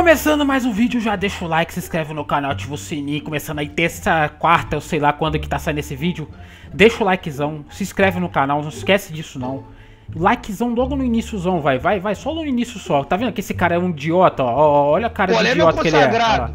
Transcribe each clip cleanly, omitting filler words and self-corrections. Começando mais um vídeo, já deixa o like, se inscreve no canal, ativa o sininho. Começando aí terça, quarta, eu sei lá quando que tá saindo esse vídeo. Deixa o likezão, se inscreve no canal, não esquece disso não. Likezão logo no iníciozão, vai, só no início só. Tá vendo que esse cara é um idiota, ó, olha a cara de idiota que ele é. Ó.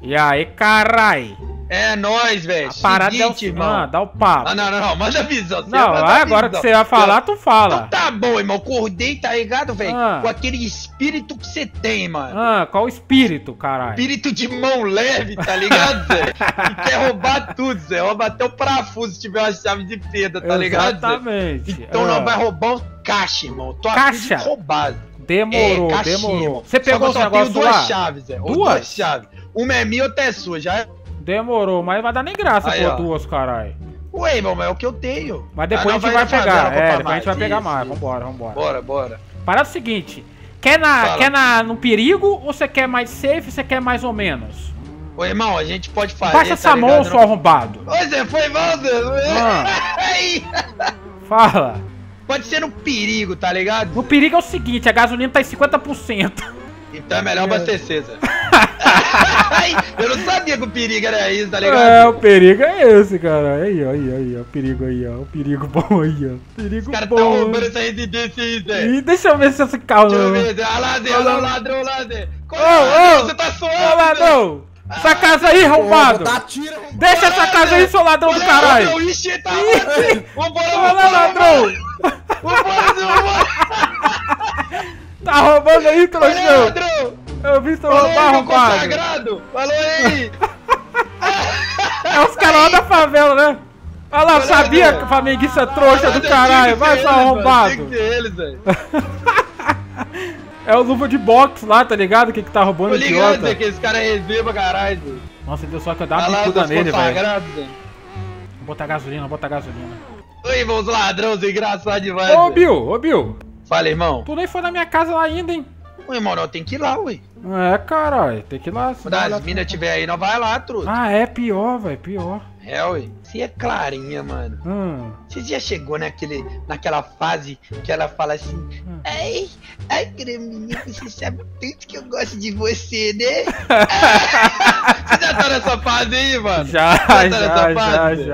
E aí, carai. É nóis, velho. A parada é o irmão. Dá o papo. Não, manda visão. Não, agora que você vai falar, tu fala. Então tá bom, irmão. Acordei, tá ligado, velho? Com aquele espírito que você tem, mano. Qual espírito, caralho? Espírito de mão leve, tá ligado, velho? Que quer roubar tudo, Zé. Rouba até o parafuso se tiver uma chave de fenda, tá ligado, Zé? Exatamente. Então não vai roubar um caixa, irmão. Tô aqui roubado. Demorou, demorou. Você pegou os negócios lá? Duas chaves, Zé. Duas chaves. Uma é minha, outra é sua, já. Demorou, mas vai dar nem graça por duas, caralho. Ué, irmão, mas é o que eu tenho. Mas depois a gente vai pegar, depois a gente vai pegar mais. Vambora. Bora. Parada o seguinte, quer no perigo ou você quer mais safe, você quer mais ou menos? Ô, irmão, a gente pode fazer, passa essa mão, seu arrombado. Ô, Zé, foi mal, Zé. Fala. Pode ser no perigo, tá ligado? No perigo é o seguinte, a gasolina tá em 50%. Então é melhor abastecer, Zé. Eu não sabia que o perigo era isso, tá ligado? É, o perigo é esse, cara. Aí, ó, o perigo aí, ó. O perigo bom aí, ó. Perigo bom. Os caras tão roubando essa residência aí, Zé. Ih, deixa eu ver se esse carro. Deixa eu ver, Zé. Olha lá, ladrão, lá, Zé. Ô, você tá suando, Zé. Ô, ladrão. Essa casa aí, arrombado. Deixa essa casa aí, seu ladrão do caralho. Olha lá, ladrão. Tá roubando aí, trouxão. Eu vi seu roubar, consagrado! Falou aí! É os caras lá da favela, né? Olha lá, sabia que flamenguista trouxa do caralho! Vai só arrombado! É o luva de boxe lá, tá ligado? Que tá roubando o idiota? Tô ligado, Zé, que esse cara é reserva, caralho! Nossa, deu só que eu dava uma picuda nele, velho! Vou botar gasolina, Oi, meus ladrões, engraçado demais! Ô, Bill! Fala, irmão! Tu nem foi na minha casa lá ainda, hein? Ô, irmão, não, tem que ir lá, ué. É, caralho, tem que ir lá. Quando as minas tiver aí, não vai lá, truta. Ah, é pior, velho, pior. É, ué. Você é clarinha, mano. Você já chegou naquela fase que ela fala assim... Ai, graminha, você sabe tanto que eu gosto de você, né? Você já tá nessa fase aí, mano? Já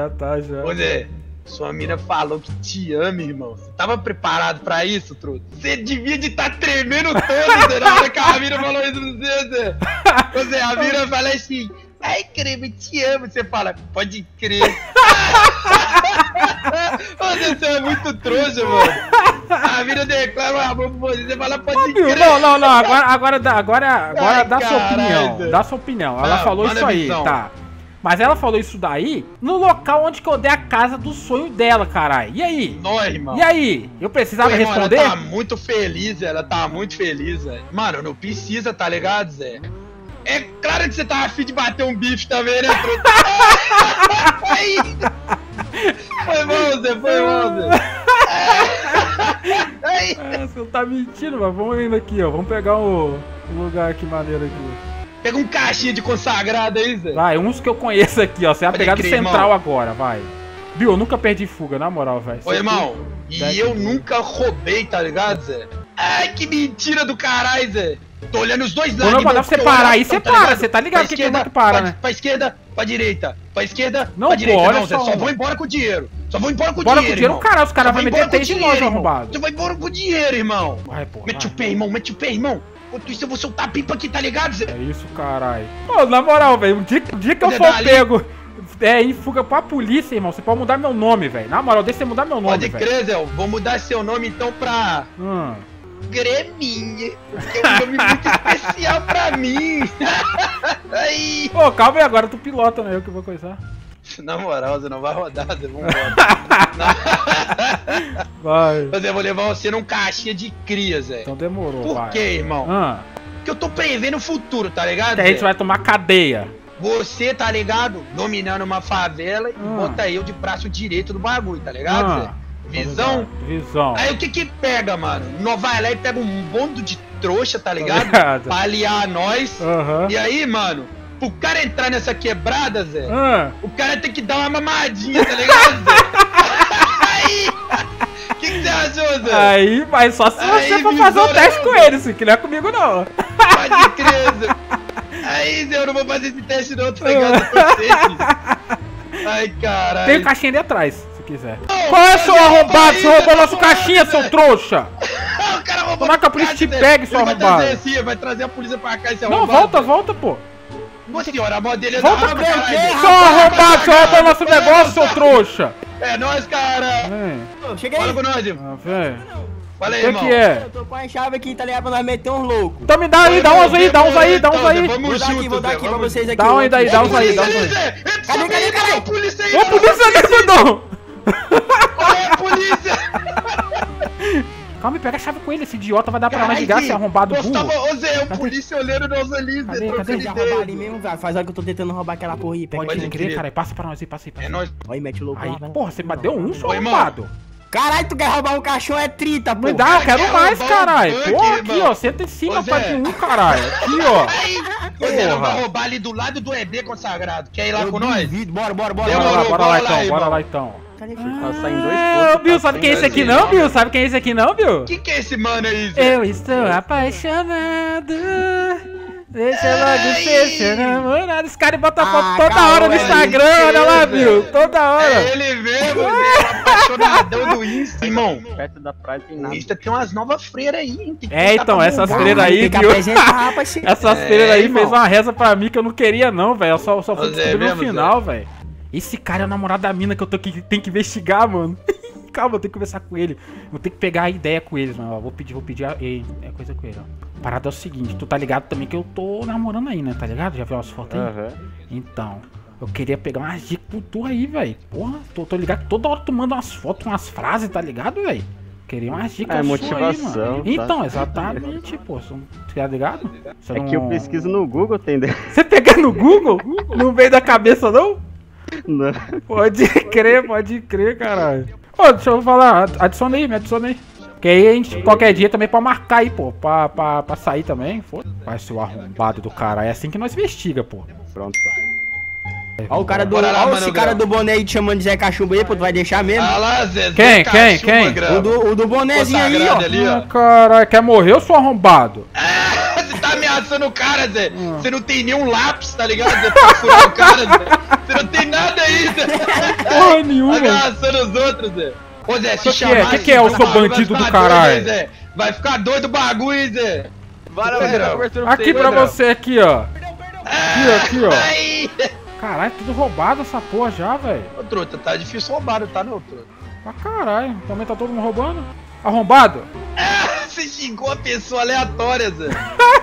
tá. Ô, Zé, sua mina falou que te ama, irmão. Você tava preparado pra isso, truta? Você devia de tá tremendo todo, Zé. Na hora que a mina falou isso pra você, Zé. Ou seja, a mina fala assim, ai, creme, te amo. Você fala, pode crer. Você é muito trouxa, mano. A mina declara o amor pra você. Você fala, pode crer. Não. Agora dá sua opinião. Zé. Dá sua opinião. Ela falou isso aí, tá? Mas ela falou isso daí no local onde que eu dei a casa do sonho dela, caralho. E aí? Nós, irmão. E aí? Eu precisava responder? Ela tá muito feliz, Zé. Mano, não precisa, tá ligado, Zé? É claro que você tava afim de bater um bife também, né? Foi bom, Zé, É, você tá mentindo, mas vamos indo aqui, ó. Vamos pegar um lugar aqui maneiro aqui. Pega um caixinha de consagrado aí, Zé. Vai, uns que eu conheço aqui, ó. Você vai pegar do central, irmão. Agora, vai. Viu, eu nunca perdi fuga, na moral, velho. Ô, irmão, e eu nunca roubei, tá ligado, Zé? Ai, que mentira do caralho, Zé. Tô olhando os dois lados. Quando eu mandar pra você parar aí, você para, você tá ligado? Que não é que para, né? Pra esquerda, pra direita, pra direita. Não, Zé, só vou embora com o dinheiro. Bora com o dinheiro, caralho, os caras vão meter até de nós, arrombado. Você vai embora com o dinheiro, irmão. Mete o pé, irmão, Enquanto isso, eu vou soltar a pipa aqui, tá ligado, Zé? É isso, caralho. Pô, na moral, velho, o dia que eu for pego em fuga pra polícia, irmão, você pode mudar meu nome, velho. Na moral, deixa você mudar meu nome, velho. Pode crer, Zé, eu vou mudar seu nome, então, pra... Greminha. Porque é um nome muito especial pra mim. Aí. Pô, calma aí, agora tu pilota, né? Eu que vou coisar. Na moral, Zé, não vai rodar, Zé, vambora. Vai. Mas eu vou levar você num caixinha de cria, Zé. Então demorou, vai. Por quê, irmão? Porque eu tô prevendo o futuro, tá ligado? Que a gente vai tomar cadeia. Você, tá ligado? Dominando uma favela e bota eu de braço direito do bagulho, tá ligado, Zé? Visão? Visão. Aí o que que pega, mano? Nós vai lá e pega um bando de trouxa, tá ligado? Pra aliar nós. E aí, mano... Pro cara entrar nessa quebrada, Zé, o cara tem que dar uma mamadinha, tá ligado, Zé? O que você achou, Zé? Aí, mas só se você for fazer um teste com ele, que não é comigo, não. de criança. Aí, eu não vou fazer esse teste não, tô pegando vocês. Ai, caralho. Tem caixinha ali atrás, se quiser. Não, qual é, seu arrombado? Você roubou nosso caixinha, seu trouxa. O cara roubou. Como é que a polícia te pega, seu arrombado? Vai trazer a polícia pra cá, esse arrombado. Não, volta, volta, pô. Você senhora, a moda dele é da arma, caralho. Só arrombado, você roubou nosso negócio, seu trouxa. É nóis, cara. Chega aí. Fala com nós, irmão. Fala aí, irmão. O que é? Eu tô com a chave aqui, tá ligado? Pra nós meter uns loucos. Então me dá aí, dá uns aí, dá uns aí, dá uns aí. Vou dar aqui pra vocês aqui. Dá um aí, dá uns aí, dá uns aí. Cadê, cadê, cadê? Ô, polícia aí, não. Olha a polícia. Calma, pega a chave com ele, esse idiota vai dar pra mais de graça, arrombado burro. Ô Zé, o polícia olhando nós ali, Zé. Cadê? Já roubar ali mesmo, velho. Faz hora que eu tô tentando roubar aquela porra aí. Pode crer, cara. Passa pra nós aí, passa aí. É nóis. Aí, mete o louco aí. Porra, você bateu um só, arrombado. Caralho, tu quer roubar um cachorro é 30, pô. Me dá, quero mais, caralho. Pô, aqui, ó, senta em cima, pá de um, caralho. Aqui, ó. Você não vai roubar ali do lado do EB consagrado. Quer ir lá com nós? Bora lá então. Ô, Bill, sabe quem é esse aqui não, Bill? Sabe quem é esse aqui não, Bill? Que é esse mano aí? Eu estou apaixonado. Deixa logo ser seu namorado. Esse cara bota foto toda hora no Instagram, olha lá, Bill. Toda hora. É ele mesmo, apaixonadão do Insta, irmão. Perto da praia tem nada. O Insta tem umas novas freiras aí, hein? É, então, essas freiras aí, Bill. Essas freiras aí fez uma reza pra mim que eu não queria não, velho. Eu só fui descobrir no final, velho. Esse cara é o namorado da mina que eu tô aqui, tem que investigar, mano. Calma, eu tenho que conversar com ele. Vou ter que pegar a ideia com eles, mano. Vou pedir a coisa com ele, ó. Parada é o seguinte, tu tá ligado também que eu tô namorando aí, né? Tá ligado? Já viu umas fotos aí? Então, eu queria pegar umas dicas pro tu aí, velho. Porra, tô ligado que toda hora tu manda umas fotos, umas frases, tá ligado, velho? Queria umas dicas motivação, sua aí, mano. Tá. Então, exatamente, pô. Tá ligado? Você é não... que eu pesquiso no Google, entendeu? Você pega no Google? Não veio da cabeça, não? Não. Pode crer, caralho. Ô, deixa eu falar, adiciona aí, me adiciona aí. Porque aí a gente, qualquer dia também pode marcar aí, pô, pra sair também, foda-se. Vai ser o arrombado do cara, é assim que nós investiga, pô. Pronto, ó o cara do, lá, ó, esse cara do boné aí te chamando de Zé Cachumba aí, pô, tu vai deixar mesmo? Ah lá, Zé, quem? O do bonézinho aí, ó. Ali, ó. Ah, caralho, quer morrer ou sou arrombado? Ah, você tá ameaçando o cara, Zé. Você não tem nenhum lápis, tá ligado, Zé, pra furar o cara, Zé. Você não tem nada aí, Zé. Porra nenhuma. Ameaçando os outros, Zé. Ô, Zé, se chamar... O que é o seu bandido do caralho? Vai ficar doido o bagulho, Zé. Aqui pra você, aqui, ó. Aqui, ó. Caralho, tudo roubado essa porra já, velho. Ô, truta, tá difícil roubado, tá, não, truta? Pra caralho, também tá todo mundo roubando? Arrombado? É, você xingou a pessoa aleatória, Zé.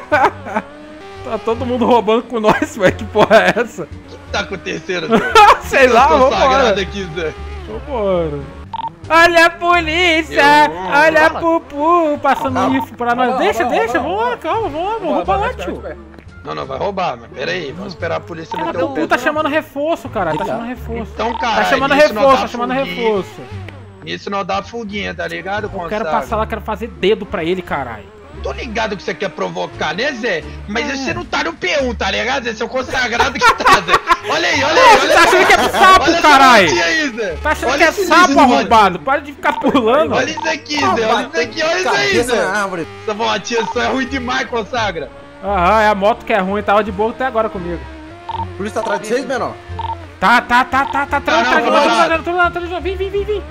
Tá todo mundo roubando com nós, velho, que porra é essa? O que tá acontecendo, Zé? Sei lá, vambora. Aqui, Zé. Vambora. Olha a polícia, olha a Pupu, passando rifle pra nós. Deixa, vambora, calma, vamos roubar lá, tio. Não, vai roubar, mas pera aí, vamos esperar a polícia meter o pé. Tu tá chamando reforço, cara, tá chamando reforço. Então, cara, tá chamando reforço. Isso não dá fuguinha, tá ligado, Gonçalo? Eu quero passar lá, quero fazer dedo pra ele, caralho. Tô ligado que você quer provocar, né, Zé? Mas você não tá no P1, tá ligado, Zé? Seu consagrado que tá, Zé. Olha aí. Você tá achando que é sapo, caralho? Tá achando que é sapo, arrombado? Para de ficar pulando. Olha isso aqui, Zé, olha isso aí, Zé. Essa voltinha só é ruim demais, consagra. Aham, é a moto que é ruim, tava de boa até agora comigo. Por isso tá atrás de vocês, menor? Tá, vem.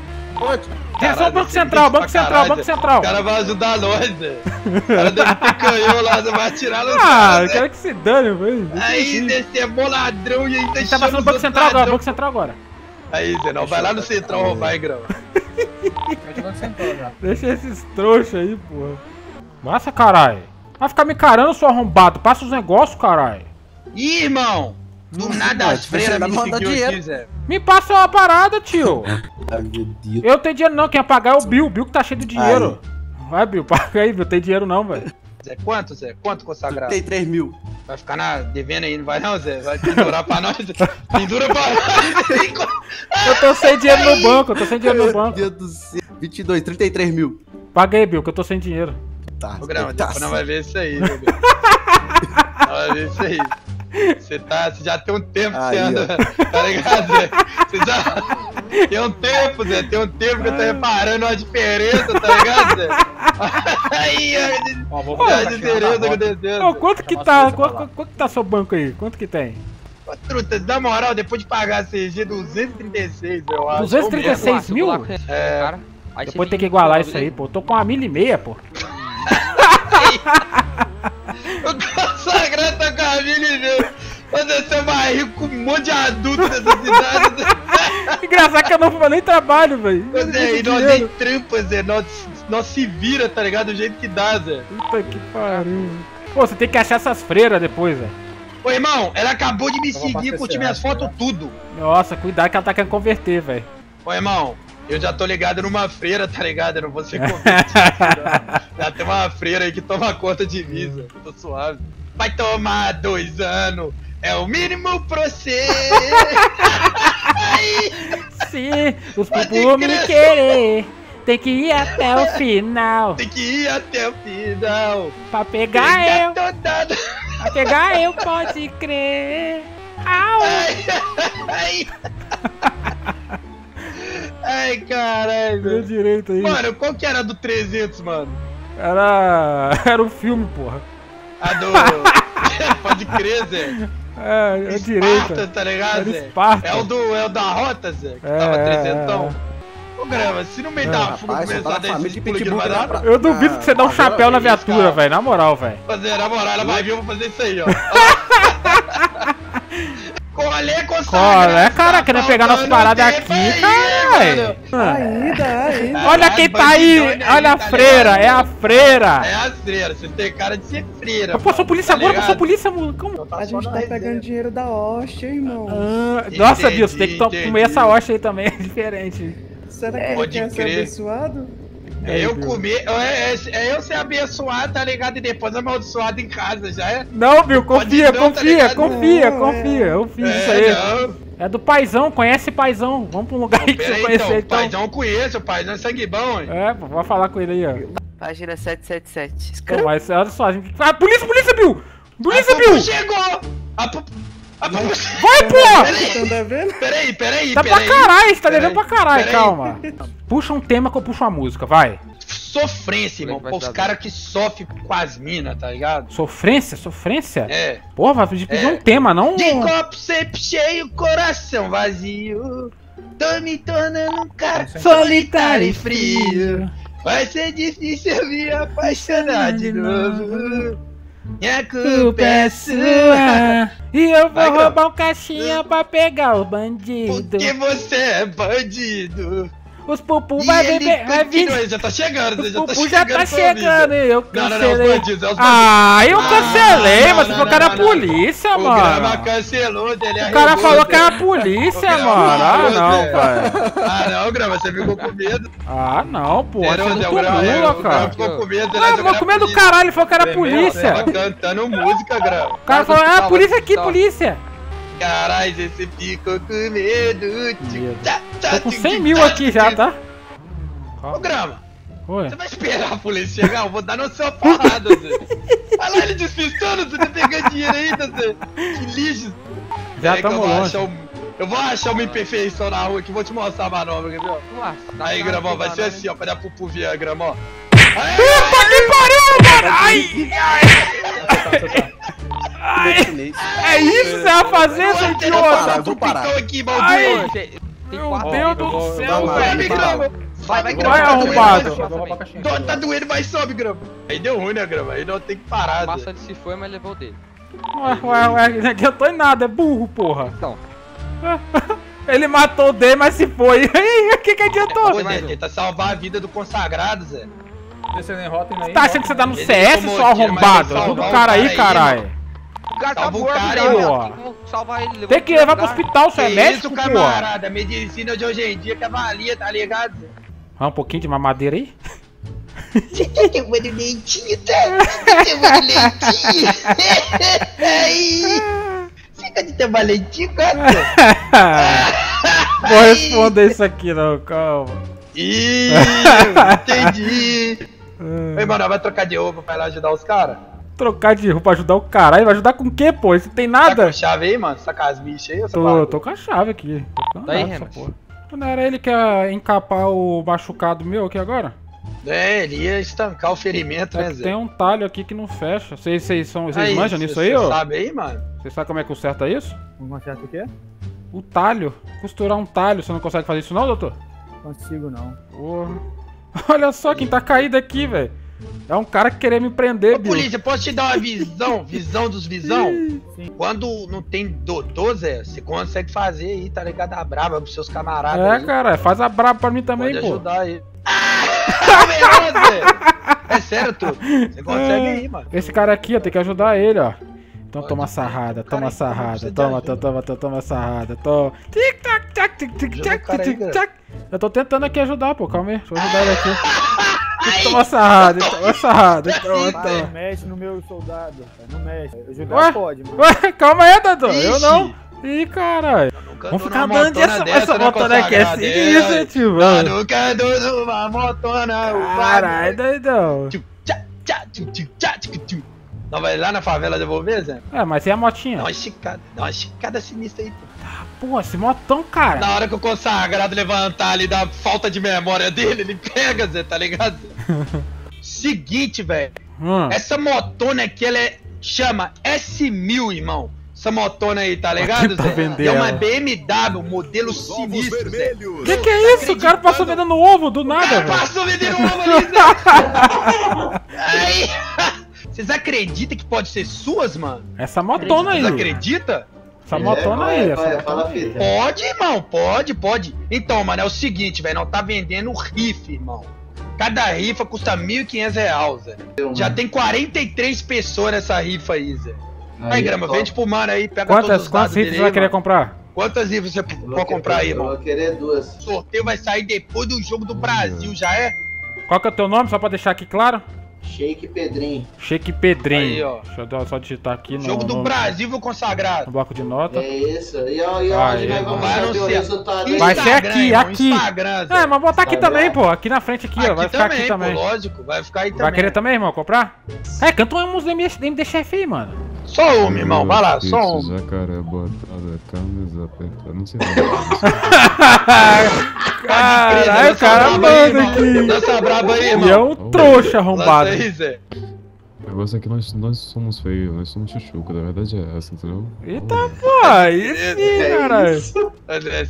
É só o Banco Central, Banco Central. O cara vai ajudar nós, velho. O cara deve ter canhão lá, você vai atirar no cara. Ah, eu quero que se dane, velho. Aí, desse é bom ladrão e aí tá chegando. Tá passando o Banco Central agora. Aí, Zé, não, vai lá no Central roubar aí, grama. Deixa esses trouxas aí, porra. Massa, caralho. Vai ficar me carando, seu arrombado. Passa os negócios, caralho. Ih, irmão. Do nada as freiras me seguiu aqui, Zé. Me passa uma parada, tio. Ai, meu Deus. Eu tenho dinheiro não, quem apagar é o Bill. O Bill que tá cheio de dinheiro. Ai. Vai, Bill, paga aí, Bill. Tem dinheiro não, velho. Zé? Quanto, consagrado? Tem 3 mil. Vai ficar devendo aí, não vai não, Zé? Vai pendurar pra nós, Zé. Pendura pra nós. Eu tô sem dinheiro no banco, Meu Deus do céu. 22, 33 mil. Paga aí, Bill, que eu tô sem dinheiro. O grama, depois não vai ver isso aí, meu Deus. Não vai ver isso aí. Você já tem um tempo que você anda, tá ligado, Zé? Você já... Tem um tempo, Zé. Tem um tempo que eu tô reparando uma diferença, tá ligado, Zé? Aí, ó, a diferença acontecendo. Ô, quanto que tá? Quanto que tá seu banco aí? Quanto que tem? Ô, truta, na moral, depois de pagar a CG, 236, eu acho. 236 mil? É, cara. Depois tem que igualar isso aí, pô. Eu tô com 1,5 mil, pô. O sagrado tá com 1,5 mil. Mas você é mais rico com um monte de adulto nessa cidade. Engraçado que eu não nem trabalho, velho. E nós nem trampa, Zé. Nós se vira, tá ligado? Do jeito que dá, Zé. Puta que pariu. Pô, você tem que achar essas freiras depois, velho. Ô, irmão, ela acabou de me seguir, curtir minhas fotos, tudo. Nossa, cuidado que ela tá querendo converter, velho. Ô, irmão. Eu já tô ligado numa freira, tá ligado? Eu não vou ser convertido. Já tem uma freira aí que toma conta de visa. Tô suave. Vai tomar 2 anos. É o mínimo pra você. Sim, os popos me querer. Tem que ir até o final. Tem que ir até o final. Pra pegar eu. Toda... Pra pegar eu, pode crer. Au. Ai, ai. Ai, caralho, meu direito aí. Mano, qual que era do 300, mano? Era um filme, porra. A do... Pode crer, Zé. É direito, tá ligado, Zé? É o da Rota, Zé, que tava 300ão. Ô, Grama, se no meio da fuga começar a descer de pulo, vai dar... Eu duvido que você dá um chapéu na viatura, velho, na moral, velho. Na moral, ela vai vir, eu vou fazer isso aí, ó. Colê, consagra, cara, querendo pegar nossas paradas aqui, caralho. Olha quem tá aí, olha a freira, é a freira. É a freira, você tem cara de ser freira. Passou polícia agora, passou polícia, como? A gente tá pegando dinheiro da hóstia, irmão. Nossa, Deus, você tem que comer essa hóstia aí também, é diferente. Será que ele quer ser abençoado? É eu comer, é eu ser abençoado, tá ligado? E depois amaldiçoado em casa, já é? Não, viu? Confia, não, confia, tá confia, não, confia. Eu fiz isso aí. Não. É do paizão, conhece paizão. Vamos pra um lugar aí que você conhecer então. Paizão conheço, o paizão é sangue bom, hein? É, pô, vai falar com ele aí, ó. Página 777. Pô, mas olha só, a gente... Ah, polícia, Bill! Polícia, Bill! Chegou! Vai, pô! Peraí. Tá pra caralho, você tá devendo pra caralho, calma. Puxa um tema que eu puxo a música, vai. Sofrência, irmão. Pô, os caras que sofrem com as minas, tá ligado? Sofrência? Sofrência? É. Porra, vai pedir um tema, não? De copo sempre cheio, coração vazio. Tô me tornando um cara solitário e frio. Vai ser difícil eu me apaixonar de novo. Minha culpa é sua. E eu vou roubar um caixinha pra pegar o bandido. Porque você é bandido. Os pupu vai beber. Ele já tá chegando, os pupu já tá chegando. Eu cancelei. Ah, eu cancelei, mas você falou que era a polícia, mano. O cara cancelou, o cara falou que era a polícia, mano. Ah, não, pai. Ah, não, Grama, você ficou com medo. Ah, não, pô. Você não tomou, cara. Ficou com medo, né? Ficou com medo do caralho, ele falou que era a polícia. Tava cantando música, Grama. O cara falou, ah, polícia aqui, polícia. Caralho, esse ficou com medo. Tô com 100 mil aqui já, tá? Ô, Grama, você vai esperar a polícia chegar? Eu vou dar no seu porrada, Zé. Olha lá, ele despistando, você tá pegando dinheiro ainda, Zé. Que lixo. Já tamo longe. Eu vou achar uma imperfeição na rua que vou te mostrar a manobra, quer ver? Aí, Gramão, vai ser assim, ó, pra dar pro puvinha, ó, Gramão. Puta que pariu, mano! Ai! É isso que você vai fazer, seu idiota? Tu pintou aqui, maldito! Meu Deus do céu, velho! Vai, arrombado! Tá doendo, mas sobe, Grama! Aí deu ruim, né, Grama? Aí não tem que parar, massa ele se foi, mas levou o dele. Ué, aqui eu tô em nada, é burro, porra! Então. Ele matou o D, mas se foi. O que adiantou? Pô, Zé, tenta salvar a vida do consagrado, Zé. Você tá achando que você tá no CS, só arrombado? Ajuda o cara aí, caralho. O cara tá voando, ó. Tem que levar pro hospital, você é médico, pô. Camarada, medicina de hoje em dia que avalia, tá ligado? Vai um pouquinho de mamadeira aí? Você tá tomando leitinho, tá? Você tá tomando leitinho? Aí... de ter valentinho, cara. Vou responder isso aqui, não, calma. Ih, entendi. Ei, mano, vai trocar de roupa pra ir lá ajudar os caras? Trocar de roupa pra ajudar o caralho? Vai ajudar com o quê, pô? Isso não tem nada. Tá com a chave aí, mano? Tá com as bichas aí? Tô com a chave aqui. Tá aí, Renan. Não era ele que ia encapar o machucado meu aqui agora? É, ele ia estancar o ferimento, né, Zé? Tem um talho aqui que não fecha. Vocês manjam nisso aí, ó? Você sabe aí, mano? Vocês sabem como é que conserta isso? Como conserta o quê? O talho. Costurar um talho. Você não consegue fazer isso não, doutor? Consigo não. Porra. Olha só quem tá caído aqui, velho. É um cara que queria me prender, bicho. Polícia, posso te dar uma visão? Visão dos visão? Sim. Quando não tem doutor, Zé, você consegue fazer aí, tá ligado? A braba pros seus camaradas. É, aí, cara, faz a braba pra mim também, pode pô. Ajudar aí. É sério, tu. Você consegue aí, mano. Esse cara aqui, ó, tem que ajudar ele, ó. Então toma sarrada, toma sarrada, toma sarrada, toma. Tic tac tac tic tic tac tic tac. Eu tô tentando aqui ajudar, pô, calma aí. Deixa eu ajudar ele aqui. Toma sarrada, toma sarrada. Não mexe no meu soldado, cara. Não mexe. Ajudar pode, mano. Ué, calma aí, Dodô. Eu não. Ih, caralho. Vamos ficar dando essa motona aqui. É sinistra, tio. Nunca andou numa motona. Caralho, doidão. Nós vai lá na favela devolver, Zé? É, mas e a motinha? Dá uma esticada sinistra aí, pô. Ah, pô, esse motão, cara. Na hora que o consagrado levantar ali da falta de memória dele, ele pega, Zé, tá ligado? Seguinte, velho. Essa motona aqui, ela chama S1000, irmão. Essa motona aí, tá ligado, Zé? É uma BMW, modelo sinistro, Zé. Que é isso? O cara passou vendendo ovo do nada, velho. Passou vendendo ovo ali, Zé. Aí... Vocês acreditam que pode ser suas, mano? Essa motona aí. Vocês acreditam? Essa motona aí. Pode, irmão. Pode. Então, mano, é o seguinte, velho. Nós tá vendendo rifa, irmão. Cada rifa custa R$1.500, Zé. Já tem 43 pessoas nessa rifa aí, Zé. Aí, Grama, vende pro mano aí. Pega quantas rifas você vai querer comprar? Quantas rifas você pode comprar aí, irmão? Eu vou querer duas. O sorteio vai sair depois do jogo do Brasil, já é? Qual que é o teu nome, só pra deixar aqui claro? Shake Pedrinho. Shake Pedrinho. Aí, ó. Deixa eu só digitar aqui no... Jogo do Brasil, vou consagrar. No bloco de nota. É isso. E onde nós vamos saber o resultado? Vai ser aqui, aqui. É, mas botar aqui também, pô. Aqui na frente, aqui, ó. Vai ficar aqui também. Lógico, vai ficar aí também. Vai querer também, irmão, comprar? É, canta um música do MD Chef aí, mano. Só uma, irmão. Vai lá, só uma. Jacaré, botada, camisa, apertada. Não sei o que. Caralho, o cara manda aqui. Dança braba aí, irmão. E é um trouxa arrombado. O negócio é que nós somos feios, nós somos chuchuca, na verdade é essa, entendeu? Eita, pô, aí sim, caralho. André,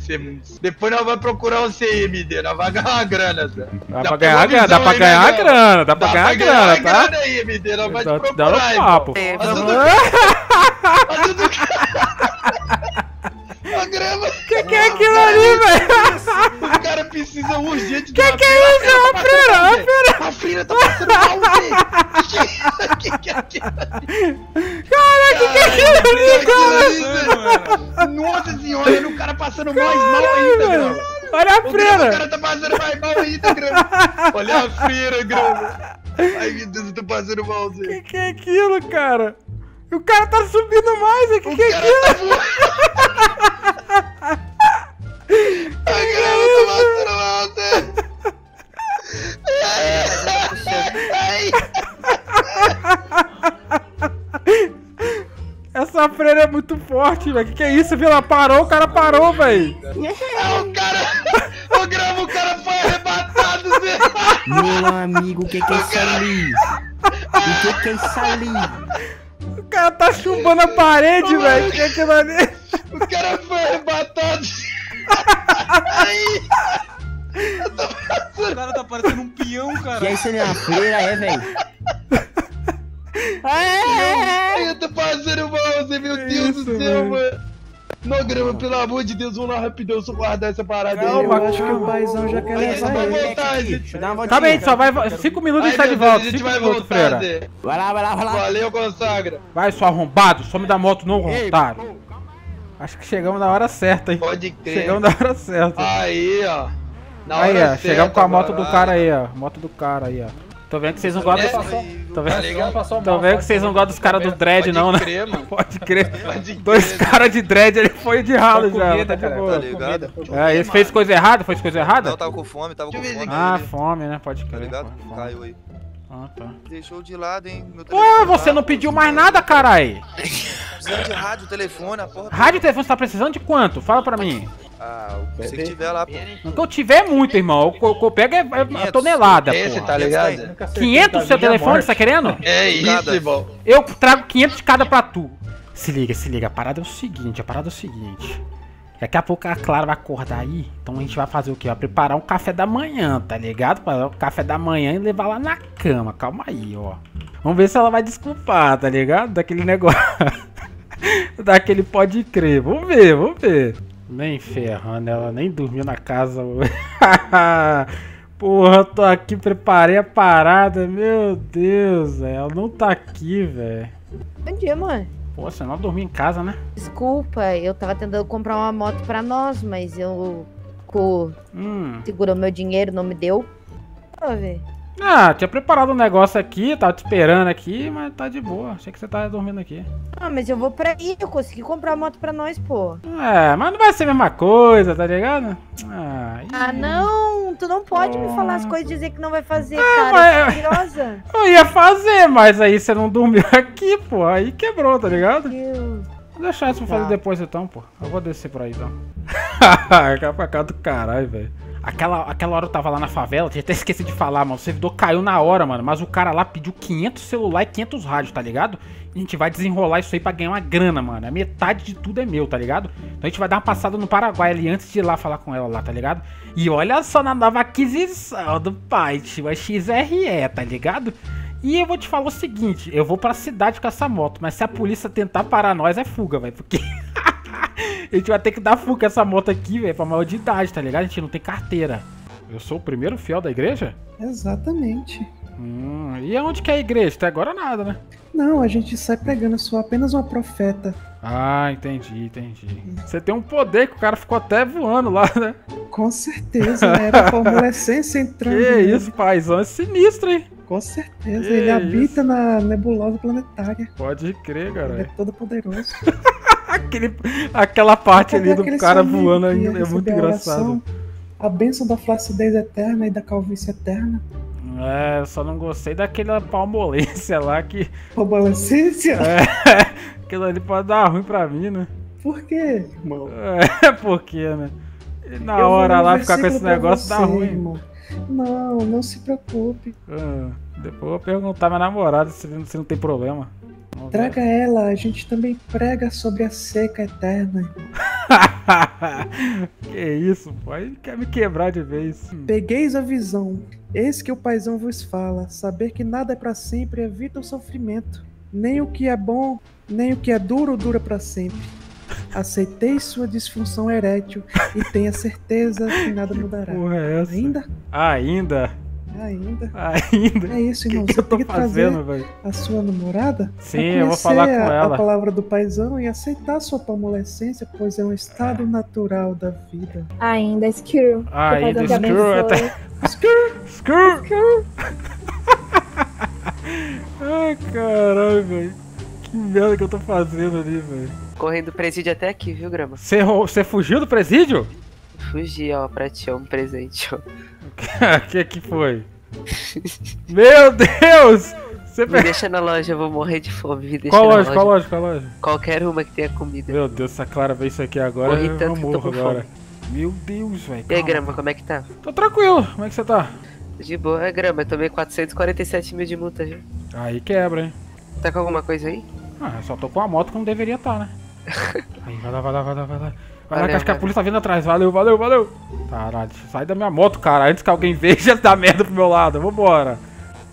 depois nós vamos procurar um CMD, nós vamos ganhar uma grana, Zé. Dá pra ganhar a grana, tá? Dá pra ganhar a grana aí, MD, nós vamos te procurar, irmão. Papo. Que é aquilo ali, velho? O cara precisa urgente de que é isso? A freira tá passando mal, velho. Que é aquilo ali? Caraca, que é aquilo ali, cara? Nossa senhora, olha o cara passando mais mal ainda, Grama. Olha a freira. O cara tá passando mais mal ainda, Grama. Olha a freira, Grama. Ai, meu Deus, eu tô passando mal, velho. Que é aquilo, cara? O cara tá subindo mais aqui, o que é aquilo? A grama tá matando você. Essa freira é muito forte, velho. Que é isso, viu? Ela parou, o cara parou, velho. É, o cara... O grama, o cara foi arrebatado, velho. Meu amigo, o que é isso ali? O que é isso ali? O cara tá chumbando a parede, velho. Que é aquilo ali? O cara foi arrebatado. Aí. O cara tá parecendo um peão, cara. Que é isso ali, a freira, velho? Eu tô passando mal, Zé, meu Deus do céu, mano. Não, Grama, pelo amor de Deus, vamos lá rapidão, só guardar essa parada aí. Calma, eu acho que o paizão já quer levar ele. Calma aí, só vai 5 minutos e sai de volta. A gente vai voltar, Zé. Vai lá. Valeu, consagra. Vai, só arrombado, some da moto, não, otário. Acho que chegamos na hora certa, hein. Pode crer. Chegamos na hora certa. Aí, ó. Aí, ó, chegamos com a moto do cara aí, ó. Moto do cara aí, ó. Tô vendo que vocês não gostam. Tô vendo que vocês não gostam dos caras do dread, não, né? Pode crer, mano. Dois caras de dread, ele foi de ralo já. Tá de boa. É, ele fez coisa errada? Fez coisa errada? Não, tava com fome. Ah, fome, né? Pode crer. Tá ligado? Caiu aí. Ah, tá. Deixou de lado, hein? Pô, você não pediu mais nada, carai. Precisando de rádio, telefone, a porra. Rádio e telefone, você tá precisando de quanto? Fala pra mim. Ah, o safety dela... Então tiver muito, irmão. O que pega é a tonelada, pô. Esse, tá ligado? 500 no seu telefone, você tá querendo? É isso, irmão. Eu trago 500 de cada pra tu. Se liga, se liga. A parada é o seguinte, Daqui a pouco a Clara vai acordar aí. Então a gente vai fazer o quê? Vai preparar um café da manhã, tá ligado? Preparar um café da manhã e levar lá na cama. Calma aí, ó. Vamos ver se ela vai desculpar, tá ligado? Daquele negócio. Daquele pode crer. Vamos ver, Nem ferrando, ela nem dormiu na casa hoje. Porra, eu tô aqui, preparei a parada. Meu Deus, ela não tá aqui, velho. Bom dia, mãe. Pô, você não dormiu em casa, né? Desculpa, eu tava tentando comprar uma moto pra nós, mas eu... Segurou meu dinheiro, não me deu. Deixa eu ver. Ah, tinha preparado um negócio aqui, tava te esperando aqui, mas tá de boa. Achei que você tava dormindo aqui. Ah, mas eu vou pra aí, eu consegui comprar a moto pra nós, pô. É, mas não vai ser a mesma coisa, tá ligado? Ah, não, tu não pode me falar as coisas e dizer que não vai fazer, cara, mas... curiosa. Eu ia fazer, mas aí você não dormiu aqui, pô, aí quebrou, tá ligado? Meu Deus. Vou deixar isso pra fazer depois então, pô. Eu vou descer por aí então. Pra cá do caralho, velho. Aquela hora eu tava lá na favela, tinha até esquecido de falar, mano. O servidor caiu na hora, mano. Mas o cara lá pediu 500 celular e 500 rádios, tá ligado? E a gente vai desenrolar isso aí pra ganhar uma grana, mano. A metade de tudo é meu, tá ligado? Então a gente vai dar uma passada no Paraguai ali antes de ir lá falar com ela lá, tá ligado? E olha só na nova aquisição do pai, tio, a XRE, tá ligado? E eu vou te falar o seguinte, eu vou pra cidade com essa moto, mas se a polícia tentar parar nós, é fuga, velho. Porque... a gente vai ter que dar fuga com essa moto aqui, velho, pra maior de idade, tá ligado? A gente não tem carteira. Eu sou o primeiro fiel da igreja? Exatamente. E aonde que é a igreja? Até agora nada, né? Não, a gente sai pregando, sou apenas uma profeta. Ah, entendi, entendi. Você tem um poder que o cara ficou até voando lá, né? Com certeza, né? Era a formulescência entrando. Que isso, paizão, é sinistro, hein? Com certeza, ele habita na nebulosa planetária. Pode crer, cara. Ele é todo poderoso. Aquela parte ali do cara voando é muito engraçado. A bênção da flacidez eterna e da calvície eterna. É, eu só não gostei daquela palmolência lá que... Palmolência? É, aquilo ali pode dar ruim pra mim, né? Por quê, irmão? É, por quê, né? E na hora lá ficar com esse negócio dá ruim, irmão. Não, não se preocupe. Depois eu vou perguntar à minha namorada se não tem problema. Traga ela, a gente também prega sobre a seca eterna. Que isso, pô, ele quer me quebrar de vez. Pegueis a visão, eis que o paizão vos fala. Saber que nada é pra sempre evita o sofrimento. Nem o que é bom, nem o que é duro, dura pra sempre. Aceitei sua disfunção erétil e tenha certeza que nada mudará. Que porra é essa? Ainda? É isso, irmão. Que eu tô fazendo, velho? A sua namorada? Sim, eu vou falar com ela. A palavra do paizão e aceitar sua palmolescência, pois é um estado natural da vida. Ainda, Skirl. Ainda, Skirl. Ai, caralho, velho. Que merda que eu tô fazendo ali, velho. Correndo do presídio até aqui, viu, Grama? Você fugiu do presídio? Fugi, ó, pra te dar um presente, ó. Que foi? Meu Deus! Você me deixa na loja, eu vou morrer de fome. Me deixa na loja. Qual loja? Qualquer uma que tenha comida. Meu Deus, essa Clara vê isso aqui agora, eu morro agora. Fome. Meu Deus, velho. E aí, Grama, como é que tá? Tô tranquilo, como é que você tá? De boa, Grama, eu tomei 447 mil de multa, viu? Aí quebra, hein? Tá com alguma coisa aí? Ah, eu só tô com a moto que não deveria estar, né? Aí, vai lá. Caraca, acho que a polícia tá vindo atrás. Valeu. Caralho, sai da minha moto, cara. Antes que alguém veja da merda pro meu lado. Vambora.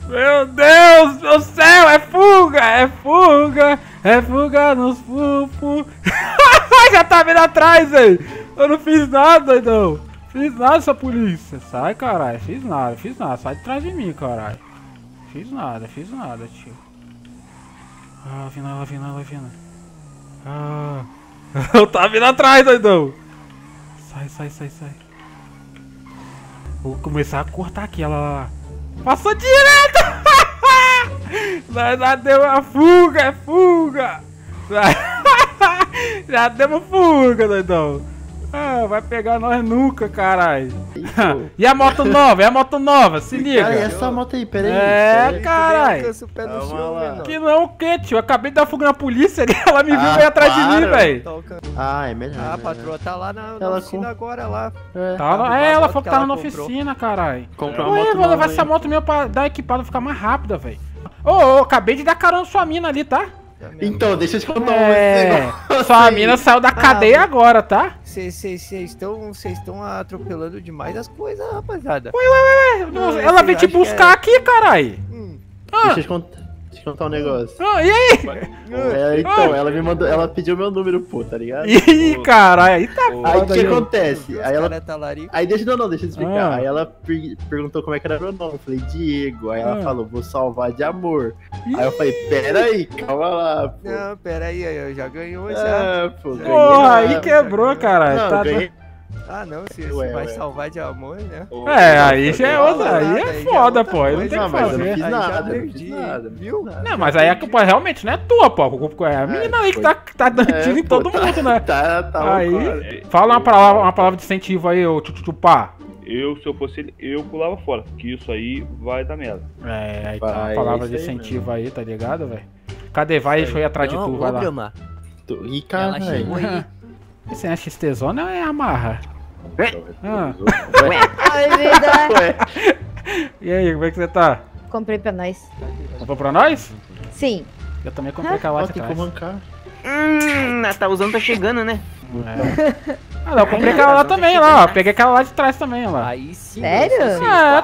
Meu Deus do céu, é fuga nos pupos. Já tá vindo atrás, velho. Eu não fiz nada, então. Fiz nada, essa polícia. Sai, caralho, fiz nada. Sai de trás de mim, caralho. Fiz nada, tio. Ah, vindo. Ah... Eu tava vindo atrás, doidão. Sai. Vou começar a cortar aqui, ela... Passou direto! Já deu uma fuga! Já deu uma fuga, doidão. não vai pegar nós nunca, caralho. E a moto nova? É a moto nova, se liga. Cara, e essa moto aí, peraí. É, caralho. Que não o quê, tio? Eu acabei de dar fuga na polícia ali, ela me viu, veio atrás de mim, velho. Ah, é melhor. Ah, a patroa tá lá na oficina agora, lá. É, ela falou que tava na oficina, caralho. Ué, vou levar essa moto mesmo pra dar equipada, ficar mais rápida, velho. Ô, acabei de dar carona sua mina ali, tá? Então, deixa eu te contar um Sua mina saiu da cadeia agora, tá? Vocês estão atropelando demais as coisas, rapaziada. Ué, ela veio te buscar aqui, carai. Deixa eu te contar um negócio. E aí? Então, ela me mandou, ela pediu meu número, pô, tá ligado? Ih, caralho, aí tá foda. Aí o que acontece? Aí ela... Aí deixa eu explicar. Aí ela perguntou como é que era meu nome. Eu falei, Diego. Aí ela falou, vou salvar de amor. Aí eu falei, peraí, calma lá, pô. Não, peraí, eu já ganhou já. Pô, aí quebrou, caralho. Ah, não, se vai salvar de amor, né? É, aí já é outra, aí é foda, pô, aí não tem o que fazer. Eu não fiz nada, não fiz nada, viu? Não, mas aí a culpa realmente não é tua, pô, é a menina aí que tá dando tiro em todo mundo, né? Tá, aí, fala uma palavra de incentivo aí, ô Tchupá. Se eu fosse ele, eu pulava fora, que isso aí vai dar merda. É, aí tá uma palavra de incentivo aí, tá ligado, velho? Cadê? Vai, deixa eu ir atrás de tu, vai lá. Tô rica, ela chegou aí. Você acha estezona ou é amarra? E aí, como é que você tá? Comprei pra nós. Comprou pra nós? Sim. Eu também comprei calate atrás. Natalzão tá chegando, né? É. Ah, não, eu comprei aquela lá também, lá, ó. Peguei aquela lá de trás também, lá. Aí sim. Sério?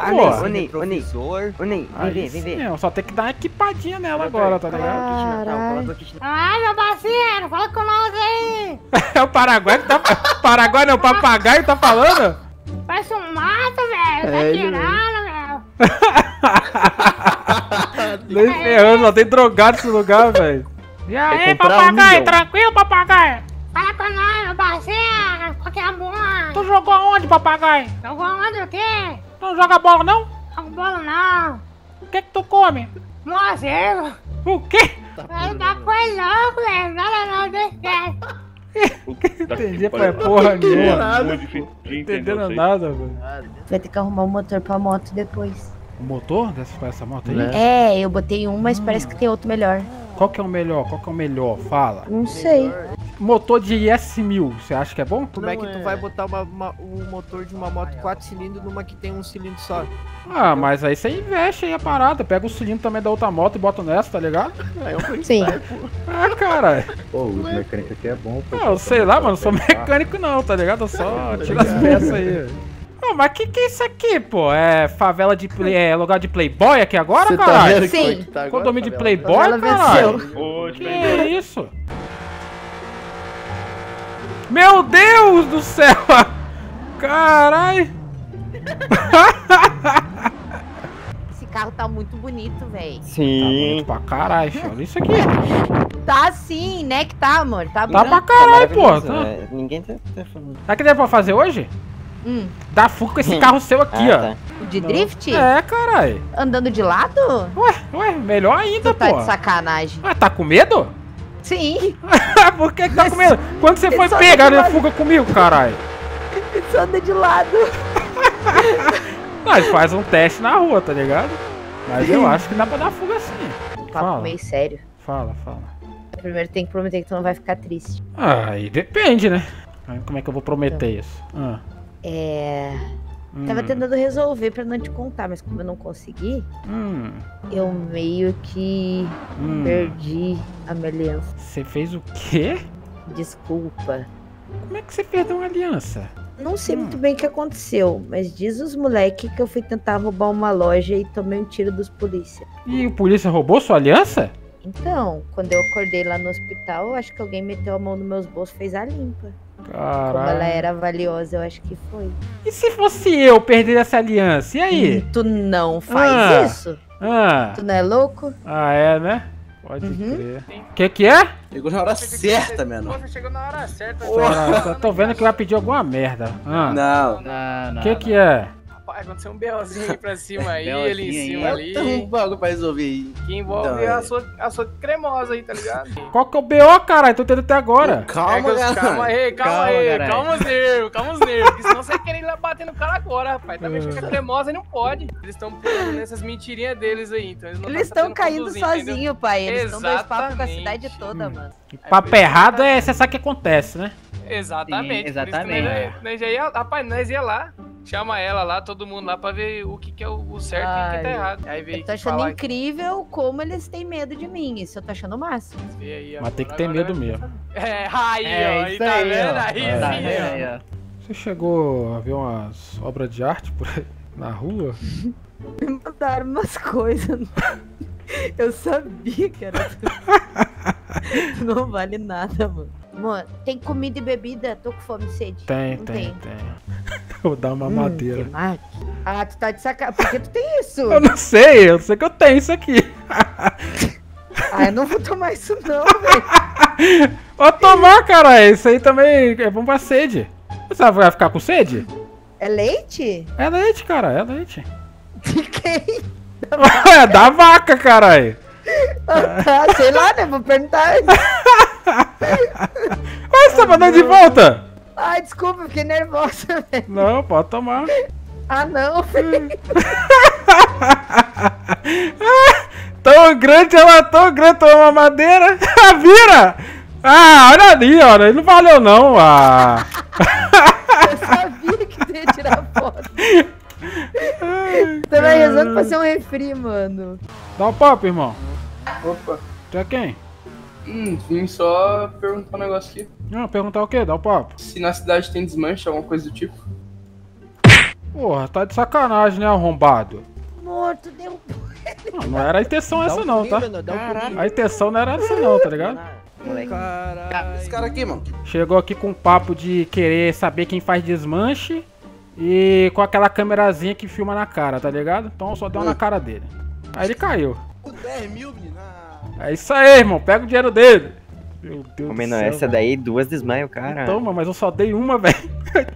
Pô. Ô Ney, vem. Só tem que dar uma equipadinha nela agora, tá ligado? Ai, meu parceiro, fala com nós aí. É o Paraguai que tá... Paraguai não, o papagaio tá falando? Parece um mato, velho. Tá tirando, velho. Nem ferrando, só tem drogado nesse lugar, velho. E aí, papagaio, tranquilo, papagaio? Fala com nós, meu parceiro, qual que é a bola? Tu jogou aonde, papagaio? Jogou aonde o quê? Tu não joga bola, não? Jogo bola, não. O que que tu come? Mozeiro. O quê? É uma coisa louca, velho, nada não, esquece. Entendi, pai, porra nenhuma. Não entendendo nada, velho. Vai ter que arrumar um motor pra moto depois. O motor dessa moto aí? É, eu botei um, mas parece que tem outro melhor. Qual que é o melhor? Fala. Não sei. Motor de IS1000, você acha que é bom? Como é que tu vai botar um motor de uma moto 4 cilindros numa que tem um cilindro só? Ah, mas aí você investe aí a parada. Pega o cilindro também da outra moto e bota nessa, tá ligado? Aí eu fui. Sim. Ah, cara. Pô, o uso mecânico aqui é bom. Pô, eu sei lá, mano. Não sou mecânico não, tá ligado? Eu só tiro as peças aí. Pô, mas que é isso aqui, pô? É favela de... É lugar de playboy aqui agora, caralho? Tá sim. Tá condomínio de playboy, caralho? Que é isso? Meu Deus do céu! Caralho! Esse carro tá muito bonito, velho. Sim. Tá bonito pra caralho, olha isso aqui. Tá sim, né que tá, amor? Tá bonito. Tá pra caralho, pô. Tá. Ninguém tá falando. Sabe o que deu pra fazer hoje? Dá fuga com esse carro seu aqui, ó. Tá. De drift? É, caralho. Andando de lado? Ué, melhor ainda, pô. Tá de sacanagem. Ah, tá com medo? Sim. Por que tá com medo? Quando você foi pegar na fuga comigo, caralho? Ele só anda de lado. Nós faz um teste na rua, tá ligado? Mas eu acho que dá pra dar fuga assim. Papo meio sério. Fala. Primeiro tem que prometer que tu não vai ficar triste. Ah, aí depende, né? Como é que eu vou prometer isso? Tava tentando resolver pra não te contar, mas como eu não consegui, eu meio que perdi a minha aliança. Você fez o quê? Desculpa. Como é que você perdeu uma aliança? Não sei muito bem o que aconteceu, mas diz os moleque que eu fui tentar roubar uma loja e tomei um tiro dos polícia. E o polícia roubou sua aliança? Então, quando eu acordei lá no hospital, eu acho que alguém meteu a mão nos meus bolsos e fez a limpa. Caralho. Como ela era valiosa, eu acho que foi. E se fosse eu perder essa aliança, e aí? Tu não faz isso? Tu não é louco? Ah, é, né? Pode crer. Que é? Chegou na hora certa, mano. Você chegou na hora certa. Tô vendo que vai pedir alguma merda. Não. Que é? aconteceu um BOzinho pra cima aí, ele em cima ali. Tem um bagulho pra resolver aí. Que envolve então, a sua cremosa aí, tá ligado? Qual que é o BO, caralho? Tô tendo até agora. Calma, galera. Calma os nervos. Porque senão você vai querer ir lá bater no cara agora, rapaz. Tá mexendo com a cremosa e não pode. Eles estão pegando essas mentirinhas deles aí. Então eles estão caindo sozinhos, pai. Eles estão dois papos com a cidade toda, mano. Papo errado é essa que acontece, né? Exatamente. Sim, exatamente. Nós ia lá, chama ela lá, todo mundo lá, pra ver o que, que é o certo e o que tá errado. Aí veio eu tô achando incrível como eles têm medo de mim. Isso eu tô achando o máximo. Aí, mas tem que ter medo mesmo. Aí, ó. Você chegou a ver umas obras de arte por aí, na rua? Me mandaram umas coisas. Eu sabia que era tudo. Não vale nada, mano. Mano, tem comida e bebida? Tô com fome e sede. Tem. Vou dar uma madeira. Ah, tu tá de sacanagem. Por que tu tem isso? Eu sei que eu tenho isso aqui. Ah, eu não vou tomar isso não, velho. Vou tomar, cara. Isso aí também é bom pra sede. Você vai ficar com sede? É leite? É leite, cara. É leite. De quem? É da vaca, caralho. Ah, sei lá, né? Vou perguntar. Ué, você tá mandando de volta? Ai, desculpa, fiquei nervosa, velho. Não, pode tomar. Ah, não, filho. Tão grande, tomou uma madeira. Vira! Ah, olha ali, olha. Ele não valeu, não. Ah. Eu sabia que tu ia tirar foto. Tava rezando pra ser um refri, mano. Dá um papo, irmão. Opa. Tu é quem? Vim só perguntar um negócio aqui. Não, perguntar o quê? Dá um papo. Se na cidade tem desmanche, alguma coisa do tipo. Porra, tá de sacanagem, né, arrombado? Morto, deu... Não era a intenção essa não, tá? A intenção não era essa não, tá ligado? Caralho. Esse cara aqui, mano. Chegou aqui com um papo de querer saber quem faz desmanche e com aquela câmerazinha que filma na cara, tá ligado? Então só deu uma na cara dele. Aí ele caiu. 10 mil, menina. É isso aí, irmão. Pega o dinheiro dele. Meu Deus do céu. Essa daí, duas desmaios, cara. Toma, mas eu só dei uma, velho.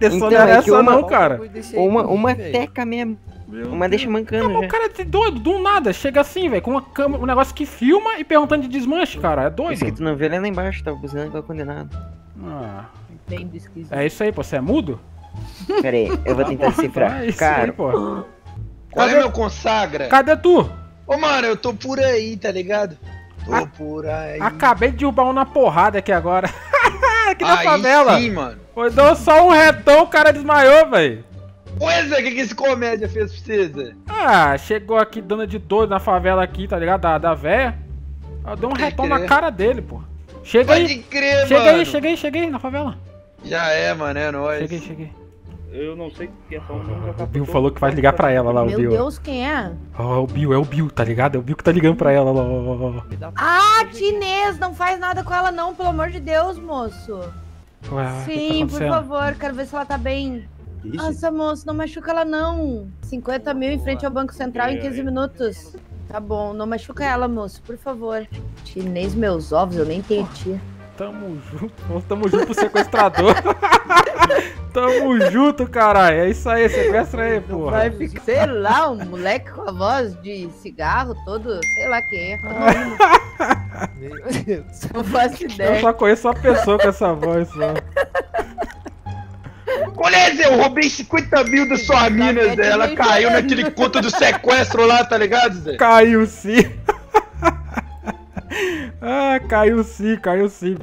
Então, não era essa não, cara. Uma teca mesmo. Uma deixa mancando, velho. O cara é doido, do nada. Chega assim, velho, com uma câmera, um negócio que filma e perguntando de desmanche, cara. É doido. Isso que tu não vê, ele é lá embaixo. Tava buzinando igual condenado. Ah. Entendo, esquisito. É isso aí, pô. Você é mudo? Pera aí, eu vou tentar decifrar. É isso aí, pô. Qual é meu consagra? Cadê tu? Ô, mano, eu tô por aí, tá ligado? Tô por aí. Acabei de derrubar um na porrada aqui agora. Aqui na favela. Sim, mano. Foi deu só um retão, o cara desmaiou, velho. Pois é, o que esse comédia fez pra vocês? Ah, chegou aqui dando de doido na favela aqui, tá ligado? Da véia. Eu dei um retão na cara dele, pô. Cheguei na favela. Já é, mano, é nóis. Cheguei. Eu não sei quem é só um. O Bill falou que vai ligar pra ela lá, o Bill. Meu Deus, quem é? Ó, é o Bill, tá ligado? É o Bill que tá ligando pra ela lá. Ah, Tinês, não faz nada com ela não, pelo amor de Deus, moço. Ué, sim, por favor, quero ver se ela tá bem. Ixi. Nossa, moço, não machuca ela não. 50 mil em frente ao Banco Central em 15 minutos. Tá bom, não machuca ela, moço, por favor. Tinês, meus ovos, eu nem entendi. Tamo junto pro sequestrador. Tamo junto, caralho. É isso aí, sequestra aí, porra. Vai ficar, sei lá, um moleque com a voz de cigarro todo, sei lá quem é. Meu Deus. Não faço ideia. Eu só conheço uma pessoa com essa voz, só. Colésio, eu roubei 50 mil da sua mina, Zé. Ela caiu naquele conto do sequestro lá, tá ligado, Zé? Caiu sim. Ah, caiu sim. Confia,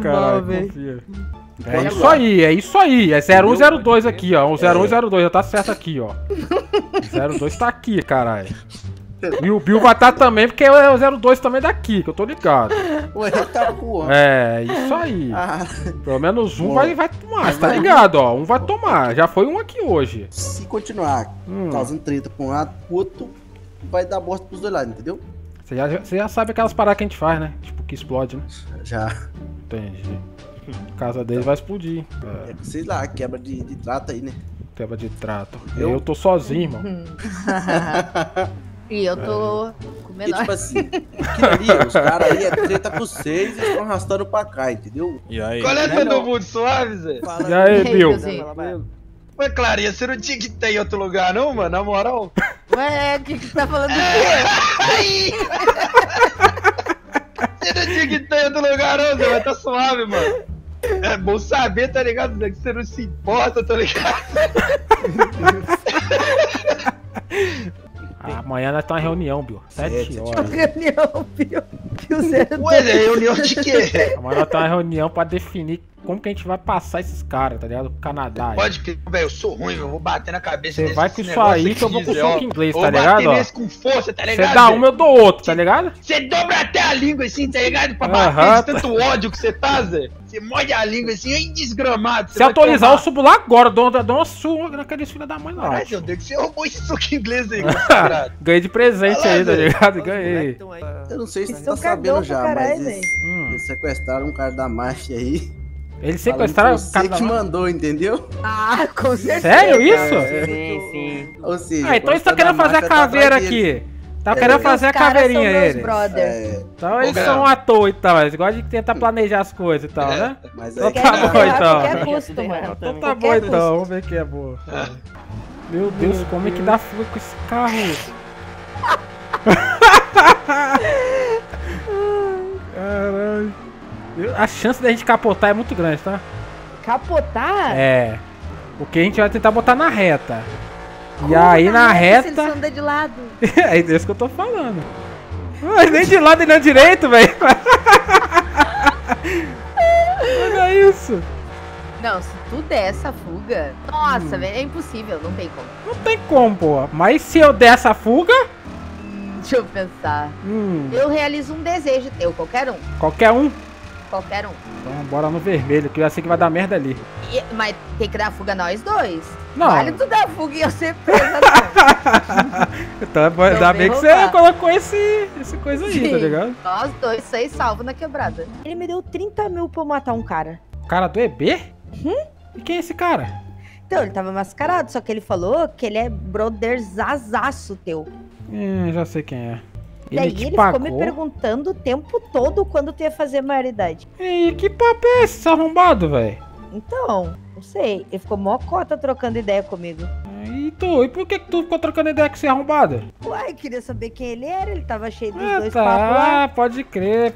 cara, confia. É isso aí. É 0102 aqui, ó. O 0102 já tá certo aqui, ó. 02 tá aqui, caralho. E o Bill vai tá também, porque é o 02 também daqui, que eu tô ligado. Ué, tá voando. É, isso aí. Pelo menos um vai tomar, tá ligado, ó. Um vai tomar. Já foi um aqui hoje. Se continuar causando treta com um lado, o outro vai dar bosta pros dois lados, entendeu? Você já sabe aquelas paradas que a gente faz, né? Tipo, que explode, né? Já. Entendi. A casa dele vai explodir. É, sei lá, quebra de trato aí, né? Quebra de trato. Eu tô sozinho, irmão. E eu tô com menor. E, tipo assim, aquilo ali, os caras aí é treta com vocês e estão arrastando pra cá, entendeu? E aí? Qual é todo mundo suave, Zé? E aí, Bill? Ué, Clarinha, você não tinha que ter em outro lugar, não, mano? Na moral? Ué, o que você tá falando? Aí! Você não tinha que ter em outro lugar, não, Zé, mas tá suave, mano. É bom saber, tá ligado, Zé, que você não se importa, tá ligado? Meu Deus. Amanhã nós tá uma reunião, Bill. 7 horas. Reunião, Bill. Ué, reunião de quê? Amanhã nós tá uma reunião pra definir como que a gente vai passar esses caras, tá ligado? Pro Canadá. Pode que, velho, eu sou ruim, eu vou bater na cabeça desse. Você vai com isso aí que eu vou com o soco inglês, tá ligado? Eu bater com força, tá ligado? Você dá um, eu dou outro, tá ligado? Você dobra até a língua assim, tá ligado? Pra bater esse tanto ódio que você tá, Zé. Você morde a língua assim, aí desgramado. Se atualizar, eu subo lá agora, dou uma surra naquele filho da mãe lá. Ai, meu Deus, que você roubou esse soco inglês aí, cara. Ganhei de presente aí, tá ligado? Ganhei. Eu não sei se você tá sabendo já, mas eles sequestraram um cara da máfia aí. Eles sequestraram o cara. Você que mandou, entendeu? Ah, com certeza. Sério isso? É. Sim, sim. Ou seja, ah, então eles estão querendo fazer a caveira aqui. Tá querendo fazer a caveirinha eles. Então eles são à toa e tal. Eles gostam de tentar planejar as coisas e tal, né? Mas é que tá bom então. Então tá bom então, vamos ver que é boa. Meu Deus, como é que dá fuga com esse carro? Caralho. A chance da gente capotar é muito grande, tá? Capotar? É. Porque a gente vai tentar botar na reta. Como e aí na reta. Você anda de lado. É isso que eu tô falando. Mas nem de lado e nem direito, velho. Olha isso. Não, se tu der essa fuga. Nossa, velho, é impossível. Não tem como. Não tem como, pô. Mas se eu der essa fuga. Deixa eu pensar. Eu realizo um desejo teu, qualquer um. Qualquer um? Qualquer um. Então bora no vermelho, que eu já sei que vai dar merda ali. Mas tem que dar fuga nós dois? Não. Vale tu dar fuga e eu ser presa, não. Então ainda bem que você colocou esse coisa aí, sim, tá ligado? Nós dois, seis salvos na quebrada. Ele me deu 30 mil pra eu matar um cara. O cara do EB? E quem é esse cara? Então, ele tava mascarado, só que ele falou que ele é brotherzazaço teu. Já sei quem é. Ele ficou me perguntando o tempo todo quando tu ia fazer maioridade. E que papo é esse arrombado, velho? Então, não sei. Ele ficou mó cota trocando ideia comigo. E tu? E por que tu ficou trocando ideia com esse arrombado? Uai, queria saber quem ele era. Ele tava cheio dos dois papos lá. Ah, pode crer.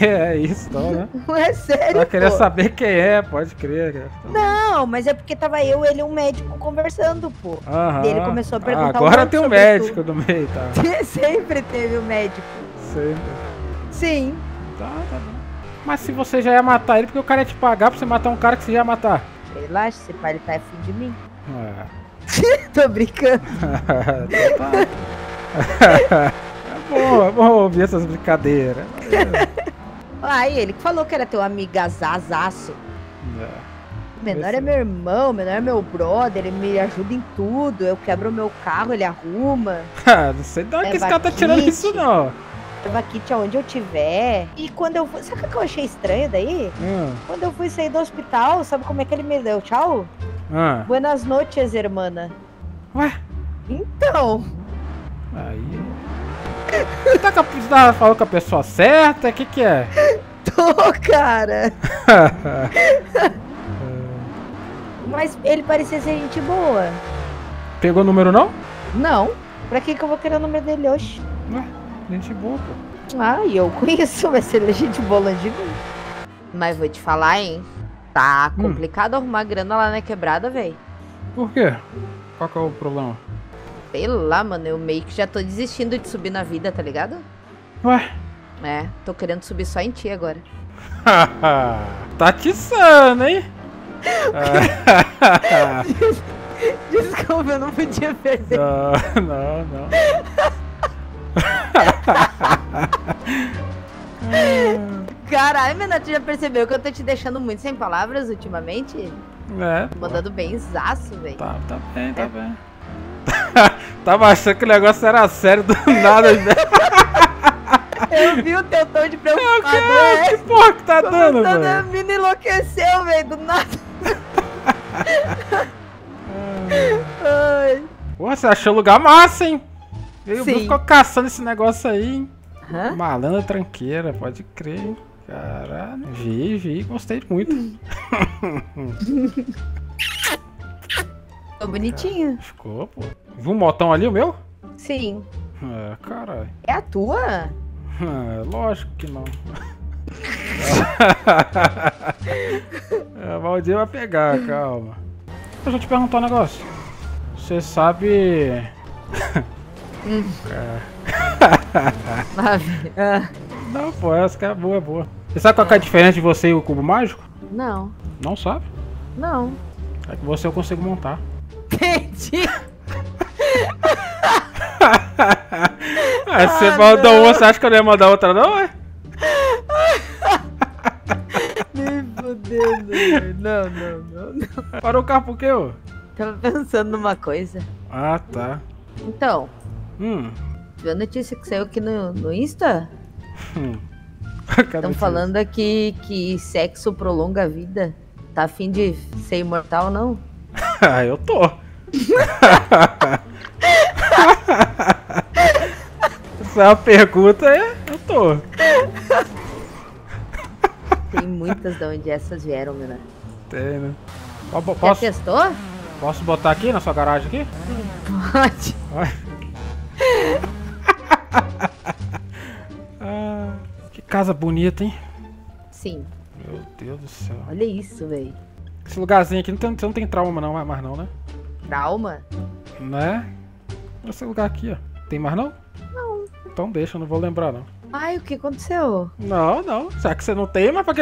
É isso, então, né? Não é sério, pô. Só queria saber quem é, pode crer. Então. Não, mas é porque tava eu, ele e um médico conversando, pô. Ele começou a perguntar agora tem um médico no meio, tá? Sempre teve um médico. Sempre. Sim. Tá bom. Mas se você já ia matar ele, porque o cara ia te pagar pra você matar um cara que você já ia matar? Relaxa, esse pai ele tá afim de mim. Tô brincando. É bom ouvir essas brincadeiras. Aí ele que falou que era teu amigazazaço. O menor é meu irmão, o menor é meu brother, ele me ajuda em tudo. Eu quebro o meu carro, ele arruma. Não sei de onde que esse cara tá tirando isso, não. Leva kit aonde eu tiver. E quando eu fui. Sabe o que eu achei estranho daí? Quando eu fui sair do hospital, sabe como é que ele me deu tchau? Buenas noches, hermana. Ué? Então. Aí. Você tá falando com a pessoa certa? O que é? Tô, cara. Mas ele parecia ser gente boa. Pegou o número, não? Não. Pra que eu vou querer o número dele hoje? Ué, gente boa, pô. Ah, e eu conheço, mas ele é gente boa longe de mim. Mas vou te falar, hein? Tá complicado arrumar grana lá na quebrada, velho. Por quê? Qual que é o problema? Sei lá, mano, eu meio que já tô desistindo de subir na vida, tá ligado? Ué? É, tô querendo subir só em ti agora. Tá tiçando, hein? Desculpa, eu não podia perder. Não. Caralho, menina, tu já percebeu que eu tô te deixando muito sem palavras ultimamente? Mandando bem zaço, velho. Tá bem. Tava achando que o negócio era sério do nada, velho. Eu vi o teu tom de preocupado. Que porra que tá dando, velho? A mina enlouqueceu, velho, do nada. Pô, você achou lugar massa, hein? Eu ficou caçando esse negócio aí, hein? Malandra tranqueira, pode crer. Caralho, vi, gostei muito. Ficou bonitinho. Cara, ficou, pô. Viu um botão ali, o meu? Sim. É, caralho. É a tua? É, lógico que não. É, o Valdir vai pegar, calma. Deixa eu te perguntar um negócio. Você sabe... É. Não, pô, essa que é boa, é boa. Você sabe qual é a diferença de você e o cubo mágico? Não. Não sabe? Não. É que você eu consigo montar. Entendi. Você manda uma, você acha que eu não ia mandar outra não, é? Me fodendo. Não. Parou o carro por quê, ô? Tava pensando numa coisa. Ah, tá. Então. Viu a notícia que saiu aqui no Insta? Estão falando aqui que sexo prolonga a vida. Tá a fim de ser imortal, não? Ah, eu tô. Essa pergunta é... Eu tô. Tem muitas de onde essas vieram, né? Tem, né? Já testou? Posso botar aqui na sua garagem aqui? Pode. Ah, que casa bonita, hein? Sim. Meu Deus do céu. Olha isso, velho. Esse lugarzinho aqui, você não tem trauma não, mais não, né? Trauma? Né? Esse lugar aqui, ó. Tem mais não? Não. Então deixa, eu não vou lembrar não. Ai, o que aconteceu? Não. Será que você não tem? Mas pra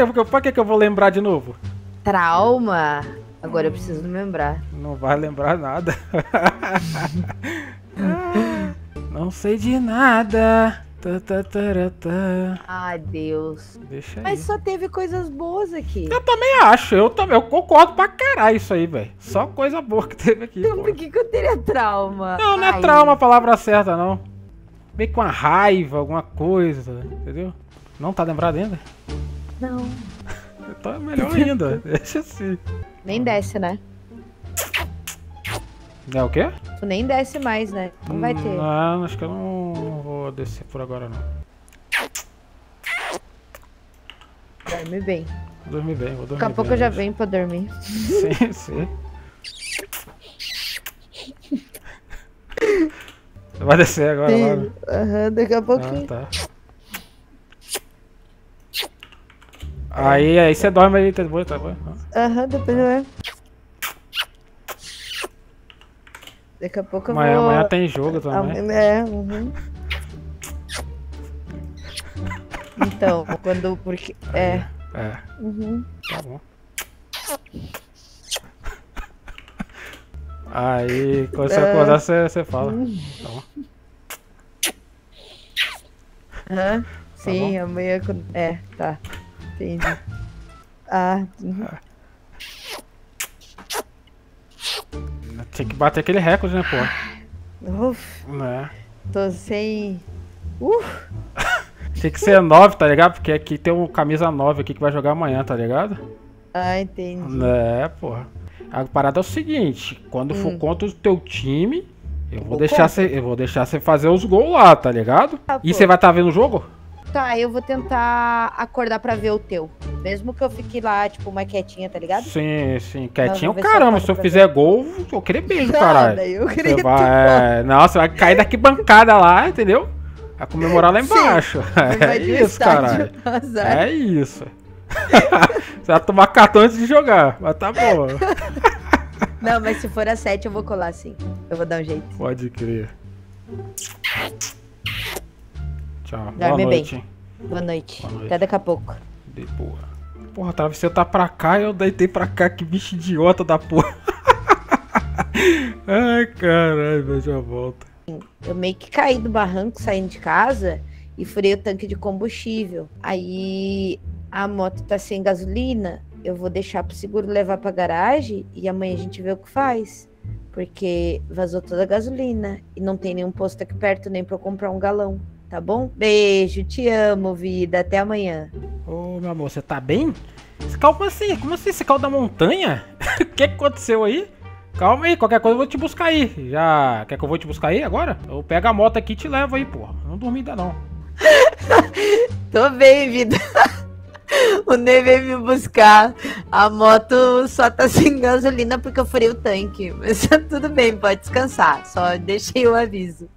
que eu vou lembrar de novo? Trauma? Agora eu preciso me lembrar. Não vai lembrar nada. Não sei de nada. Ai, Deus. Deixa aí. Mas só teve coisas boas aqui. Eu também acho. Eu concordo pra caralho isso aí, velho. Só coisa boa que teve aqui. Então por que eu teria trauma? Não, não é trauma a palavra certa, não. Meio com uma raiva, alguma coisa, entendeu? Não tá lembrado ainda? Não. Então é melhor ainda. Deixa assim. Nem desce, né? É o quê? Tu nem desce mais, né? Não vai ter. Não, acho que eu não vou descer por agora, não. Dorme bem. Vou dormir bem. Daqui a pouco eu já venho pra dormir. Sim. Vai descer agora, mano. Aham, daqui a pouquinho. Ah, tá. Aí você dorme aí, tá bom? Aham, depois eu vou. Daqui a pouco eu vou... Amanhã tem jogo também. É, Então, quando... Porque... É. Tá bom. Aí, quando você acordar, você fala. Tá bom. Aham, sim, tá bom? Amanhã... É, tá. Entendi. Tinha que bater aquele recorde, né, pô? Né? Tô sem... Tinha que ser 9, tá ligado? Porque aqui tem um camisa 9 aqui que vai jogar amanhã, tá ligado? Ah, entendi. Né, pô. A parada é o seguinte, quando for contra o teu time, eu vou deixar você fazer os gols lá, tá ligado? Ah, e você vai estar vendo o jogo? Tá, eu vou tentar acordar pra ver o teu. Mesmo que eu fique lá, tipo, mais quietinha, tá ligado? Sim. Quietinho, caramba, se eu fizer gol, eu queria beijo, caralho. Eu queria você vai cair daqui bancada lá, entendeu? Vai comemorar lá embaixo. É isso, caralho. É isso. Você vai tomar cartão antes de jogar, mas tá bom. Não, mas se for às 7 eu vou colar sim. Eu vou dar um jeito. Pode crer. Tchau. Boa noite. Boa noite. Até daqui a pouco. De boa. Porra, o travesseiro tá pra cá e eu deitei pra cá. Que bicho idiota da porra. Ai, caralho, já volto. Eu meio que caí do barranco saindo de casa e furei o tanque de combustível. Aí a moto tá sem gasolina. Eu vou deixar pro seguro levar pra garagem e amanhã a gente vê o que faz. Porque vazou toda a gasolina e não tem nenhum posto aqui perto nem pra eu comprar um galão. Tá bom? Beijo, te amo, vida. Até amanhã. Ô, meu amor, você tá bem? Esse carro, como assim? Como assim? Esse carro da montanha? O que aconteceu aí? Calma aí, qualquer coisa eu vou te buscar aí. Já... Quer que eu vou te buscar aí agora? Eu pego a moto aqui e te levo aí, porra. Não dormi ainda, não. Tô bem, vida. O Ney veio me buscar. A moto só tá sem gasolina porque eu furei o tanque. Mas tudo bem, pode descansar. Só deixei o aviso.